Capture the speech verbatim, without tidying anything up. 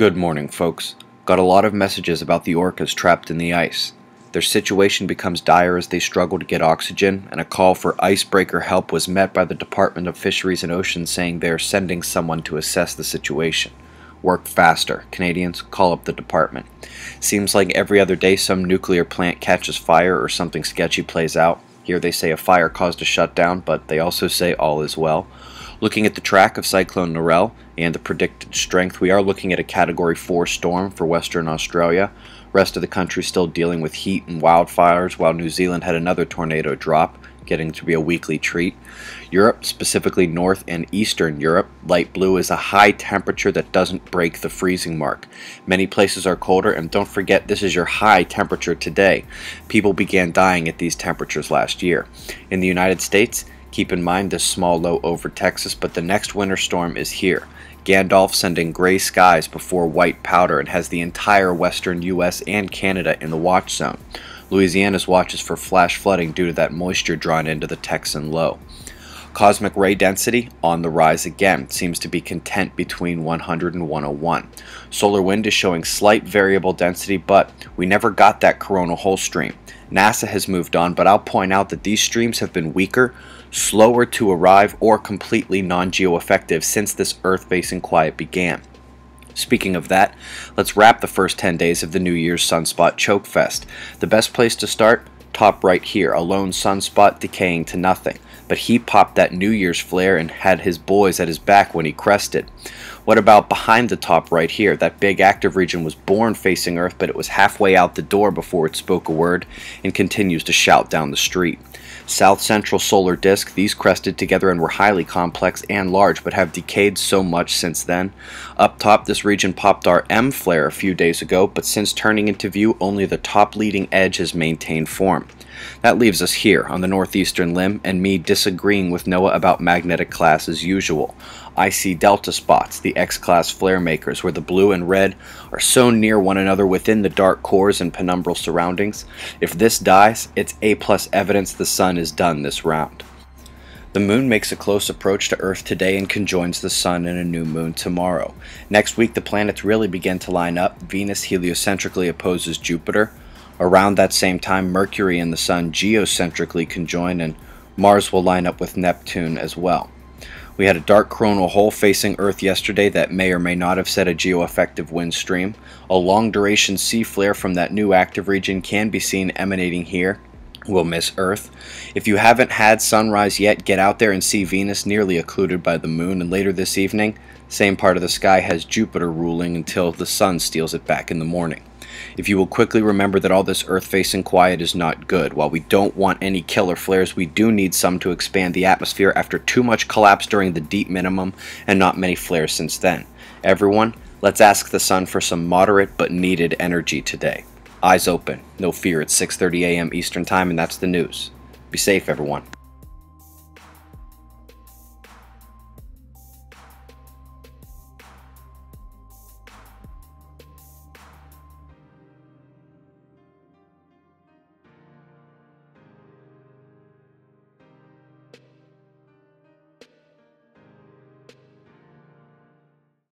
Good morning, folks. Got a lot of messages about the orcas trapped in the ice. Their situation becomes dire as they struggle to get oxygen, and a call for icebreaker help was met by the Department of Fisheries and Oceans saying they are sending someone to assess the situation. Work faster. Canadians, call up the department. Seems like every other day some nuclear plant catches fire or something sketchy plays out. Here they say a fire caused a shutdown, but they also say all is well. Looking at the track of Cyclone Norel and the predicted strength, we are looking at a Category four storm for Western Australia. Rest of the country still dealing with heat and wildfires, while New Zealand had another tornado drop, getting to be a weekly treat. Europe, specifically North and Eastern Europe, light blue is a high temperature that doesn't break the freezing mark. Many places are colder, and don't forget this is your high temperature today. People began dying at these temperatures last year. In the United States, keep in mind this small low over Texas, but the next winter storm is here. Gandalf sending gray skies before white powder and has the entire western U S and Canada in the watch zone. Louisiana's watch is for flash flooding due to that moisture drawn into the Texan low. Cosmic ray density on the rise again, seems to be content between one hundred and one oh one. Solar wind is showing slight variable density, but we never got that coronal hole stream. NASA has moved on, but I'll point out that these streams have been weaker, slower to arrive, or completely non-geo-effective since this Earth-facing quiet began. Speaking of that, let's wrap the first ten days of the New Year's Sunspot Choke Fest. The best place to start? Top right here, a lone sunspot decaying to nothing. But he popped that New Year's flare and had his boys at his back when he crested. What about behind the top right here? That big active region was born facing Earth, but it was halfway out the door before it spoke a word and continues to shout down the street. South Central Solar Disk, these crested together and were highly complex and large, but have decayed so much since then. Up top, this region popped our M flare a few days ago, but since turning into view, only the top leading edge has maintained form. That leaves us here on the northeastern limb and me disagreeing with NOAA about magnetic class as usual. I see delta spots, the X-class flare makers, where the blue and red are so near one another within the dark cores and penumbral surroundings. If this dies, it's A-plus evidence the sun is done this round. The moon makes a close approach to Earth today and conjoins the sun in a new moon tomorrow. Next week the planets really begin to line up. Venus heliocentrically opposes Jupiter. Around that same time, Mercury and the Sun geocentrically conjoin, and Mars will line up with Neptune as well. We had a dark coronal hole facing Earth yesterday that may or may not have set a geo-effective wind stream. A long-duration C flare from that new active region can be seen emanating here. We'll miss Earth. If you haven't had sunrise yet, get out there and see Venus nearly occluded by the moon, and later this evening, same part of the sky has Jupiter ruling until the Sun steals it back in the morning. If you will quickly remember that all this Earth-facing quiet is not good. While we don't want any killer flares, we do need some to expand the atmosphere after too much collapse during the deep minimum and not many flares since then. Everyone, let's ask the sun for some moderate but needed energy today. Eyes open, no fear, it's six thirty a m Eastern Time, and that's the news. Be safe, everyone.